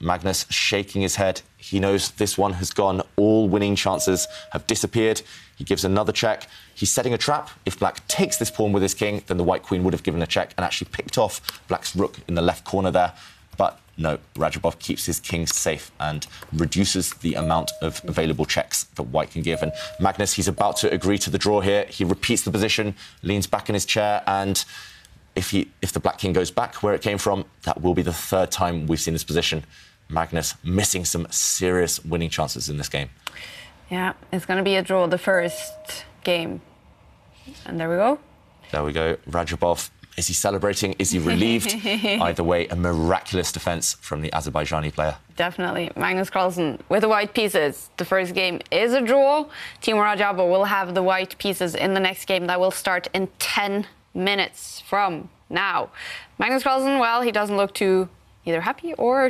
Magnus shaking his head. He knows this one has gone. All winning chances have disappeared. He gives another check. He's setting a trap. If black takes this pawn with his king, then the white queen would have given a check and actually picked off black's rook in the left corner there. But no, Radjabov keeps his king safe and reduces the amount of available checks that white can give. And Magnus, he's about to agree to the draw here. He repeats the position, leans back in his chair, and if the black king goes back where it came from, that will be the third time we've seen this position. Magnus missing some serious winning chances in this game. Yeah, it's going to be a draw the first game. And there we go. There we go. Radjabov, is he celebrating? Is he relieved? Either way, a miraculous defence from the Azerbaijani player. Definitely. Magnus Carlsen with the white pieces. The first game is a draw. Teimour Radjabov will have the white pieces in the next game that will start in 10 minutes from now. Magnus Carlsen, well, he doesn't look too either happy or